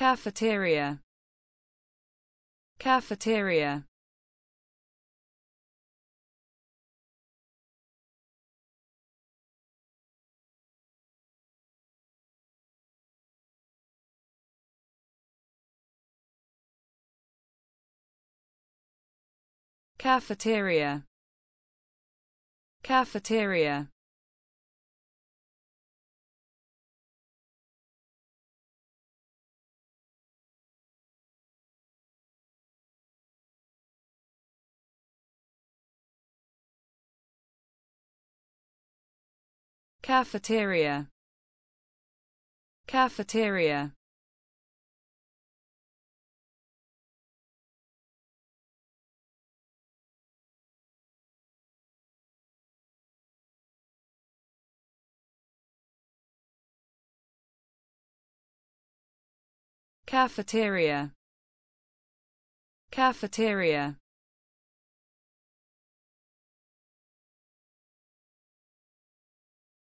Cafeteria. Cafeteria. Cafeteria. Cafeteria. Cafeteria. Cafeteria. Cafeteria. Cafeteria.